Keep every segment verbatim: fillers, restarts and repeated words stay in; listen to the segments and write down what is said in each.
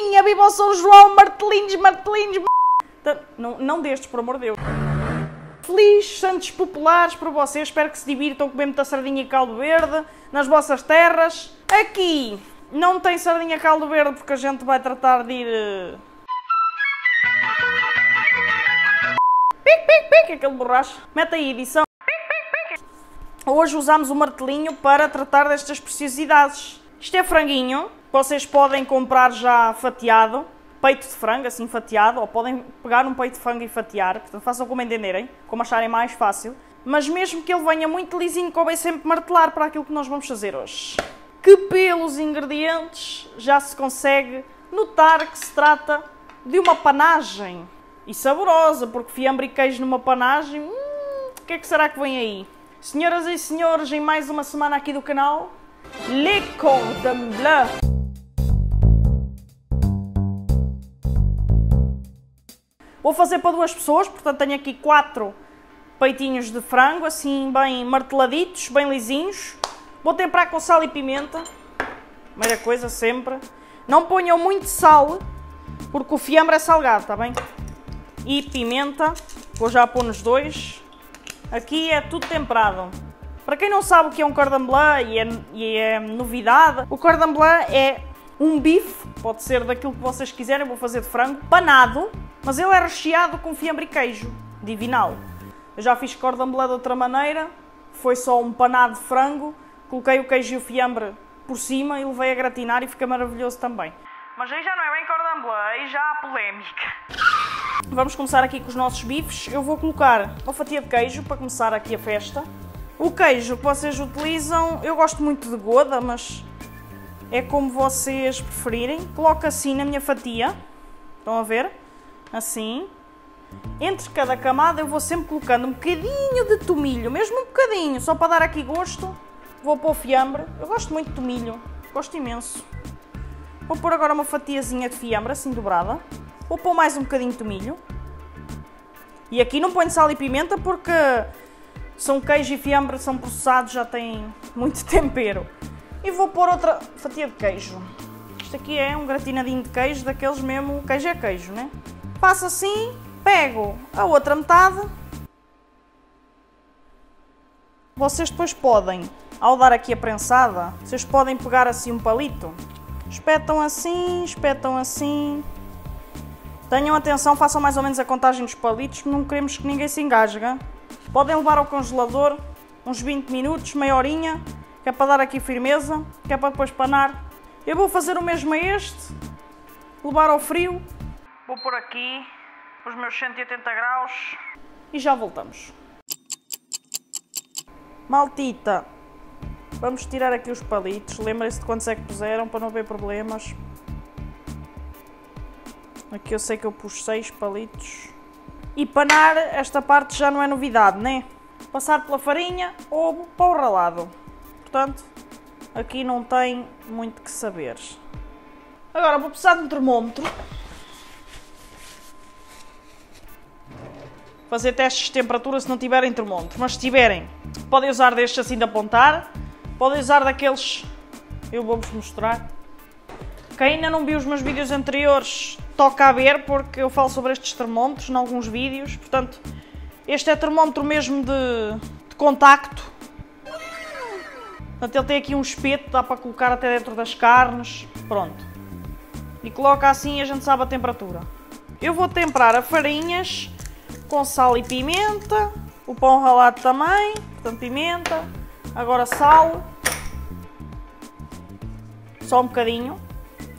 festinha, viva o São João, martelinhos, martelinhos, não, não destes, por amor de Deus. Feliz Santos Populares para vocês, espero que se divirtam, comer muita sardinha e caldo verde nas vossas terras. Aqui não tem sardinha e caldo verde porque a gente vai tratar de ir... Pic, pic, pic, aquele borracho. Mete aí, edição. Hoje usamos o martelinho para tratar destas preciosidades. Isto é franguinho, vocês podem comprar já fatiado. Peito de frango, assim, fatiado, ou podem pegar um peito de frango e fatiar, portanto, façam como entenderem, como acharem mais fácil. Mas mesmo que ele venha muito lisinho, convém sempre martelar para aquilo que nós vamos fazer hoje. Que pelos ingredientes já se consegue notar que se trata de uma panagem. E saborosa, porque fiambre e queijo numa panagem, hum, o que é que será que vem aí? Senhoras e senhores, em mais uma semana aqui do canal, Le Cordon Bleu. Vou fazer para duas pessoas, portanto tenho aqui quatro peitinhos de frango, assim bem marteladitos, bem lisinhos. Vou temperar com sal e pimenta, primeira coisa sempre. Não ponham muito sal, porque o fiambre é salgado, está bem? E pimenta, vou já pôr nos dois. Aqui é tudo temperado. Para quem não sabe o que é um cordon bleu e é, e é novidade, o cordon bleu é um bife, pode ser daquilo que vocês quiserem, vou fazer de frango, panado. Mas ele é recheado com fiambre e queijo, divinal. Eu já fiz cordon bleu de outra maneira, foi só um panado de frango, coloquei o queijo e o fiambre por cima e levei a gratinar e fica maravilhoso também. Mas aí já não é bem cordon bleu, aí já há polémica. Vamos começar aqui com os nossos bifes. Eu vou colocar uma fatia de queijo para começar aqui a festa. O queijo que vocês utilizam, eu gosto muito de Gouda, mas é como vocês preferirem. Coloco assim na minha fatia, estão a ver? Assim, entre cada camada eu vou sempre colocando um bocadinho de tomilho, mesmo um bocadinho, só para dar aqui gosto. Vou pôr fiambre, eu gosto muito de tomilho, gosto imenso. Vou pôr agora uma fatiazinha de fiambre, assim dobrada. Vou pôr mais um bocadinho de tomilho. E aqui não ponho sal e pimenta porque são queijo e fiambre, são processados, já têm muito tempero. E vou pôr outra fatia de queijo. Isto aqui é um gratinadinho de queijo, daqueles mesmo, queijo é queijo, né? Passo assim, pego a outra metade. Vocês depois podem, ao dar aqui a prensada, vocês podem pegar assim um palito. Espetam assim, espetam assim. Tenham atenção, façam mais ou menos a contagem dos palitos, não queremos que ninguém se engasga. Podem levar ao congelador uns vinte minutos, meia horinha, que é para dar aqui firmeza, que é para depois panar. Eu vou fazer o mesmo a este, levar ao frio. Vou pôr aqui os meus cento e oitenta graus e já voltamos. Maltita, vamos tirar aqui os palitos, lembrem-se de quantos é que puseram para não haver problemas. Aqui eu sei que eu pus seis palitos. E panar esta parte já não é novidade, né? Passar pela farinha ou para o ralado. Portanto, aqui não tem muito que saber. Agora vou precisar de um termómetro. Fazer testes de temperatura se não tiverem termómetro, mas se tiverem, podem usar destes assim de apontar, podem usar daqueles, eu vou-vos mostrar. Quem ainda não viu os meus vídeos anteriores, toca a ver, porque eu falo sobre estes termómetros em alguns vídeos, portanto, este é termómetro mesmo de, de contacto. Portanto, ele tem aqui um espeto, dá para colocar até dentro das carnes, pronto. E coloca assim e a gente sabe a temperatura. Eu vou temperar a farinhas com sal e pimenta, o pão ralado também, portanto pimenta, agora sal, só um bocadinho,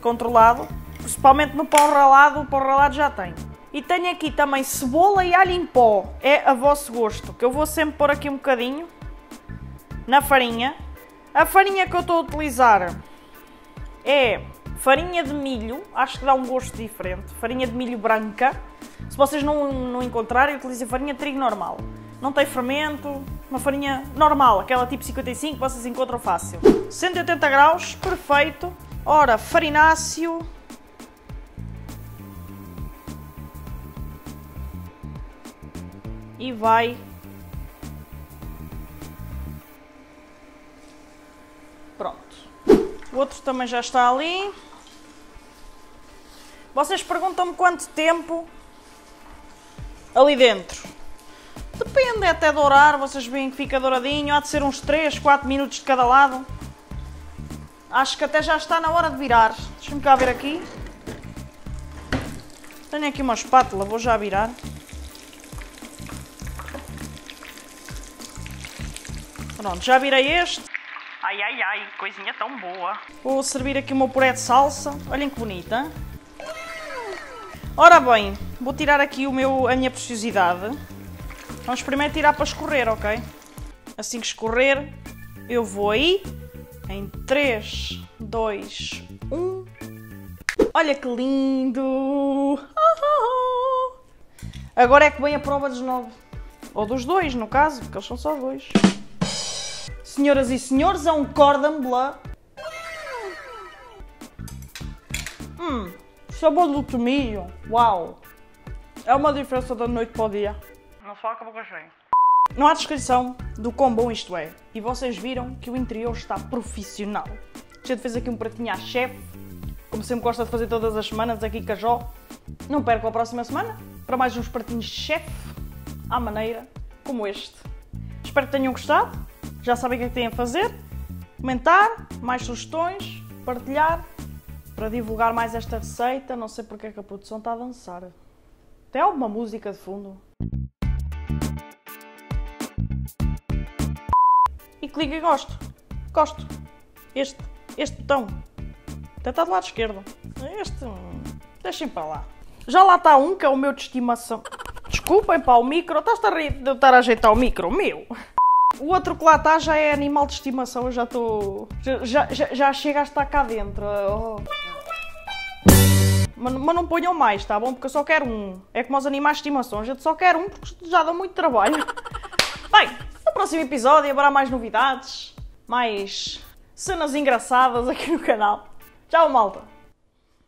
controlado, principalmente no pão ralado, o pão ralado já tem. E tenho aqui também cebola e alho em pó, é a vosso gosto, que eu vou sempre pôr aqui um bocadinho na farinha. A farinha que eu estou a utilizar é farinha de milho, acho que dá um gosto diferente, farinha de milho branca. Se vocês não, não encontrarem, utilizem farinha de trigo normal. Não tem fermento, uma farinha normal, aquela tipo cinquenta e cinco, vocês encontram fácil. cento e oitenta graus, perfeito. Ora, farináceo. E vai. Pronto. O outro também já está ali. Vocês perguntam-me quanto tempo ali dentro. Depende até dourar, vocês veem que fica douradinho, há de ser uns três, quatro minutos de cada lado. Acho que até já está na hora de virar. Deixa-me cá ver aqui. Tenho aqui uma espátula, vou já virar. Pronto, já virei este. Ai, ai, ai, coisinha tão boa. Vou servir aqui o meu puré de salsa. Olhem que bonita. Ora bem, vou tirar aqui o meu, a minha preciosidade. Vamos primeiro tirar para escorrer, ok? Assim que escorrer, eu vou aí. Em três, dois, um. Olha que lindo! Oh, oh, oh. Agora é que vem a prova dos nove. Ou dos dois, no caso, porque eles são só dois. Senhoras e senhores, é um Cordon Bleu. Hum, sabor do tomilho. Uau! É uma diferença da noite para o dia. Não só acabou com cheio. Não há descrição do quão bom isto é. E vocês viram que o interior está profissional. A gente fez aqui um pratinho à chefe. Como sempre gosta de fazer todas as semanas aqui em Cajó. Não percam a próxima semana para mais uns pratinhos de chefe à maneira como este. Espero que tenham gostado. Já sabem o que é que têm a fazer. Comentar, mais sugestões, partilhar, para divulgar mais esta receita. Não sei porque é que a produção está a dançar. Tem alguma música de fundo? E clica em gosto. Gosto. Este. Este botão. Até está do lado esquerdo. Este. Deixem para lá. Já lá está um que é o meu de estimação. Desculpem para o micro. Estás-te a rir de eu estar a ajeitar o micro? Meu! O outro que lá está já é animal de estimação, eu já estou... Já, já, já chega a estar cá dentro. Oh. Mas, mas não ponham mais, tá bom? Porque eu só quero um. É como os animais de estimação, a gente só quer um porque já dá muito trabalho. Bem, no próximo episódio haverá mais novidades, mais cenas engraçadas aqui no canal. Tchau, malta!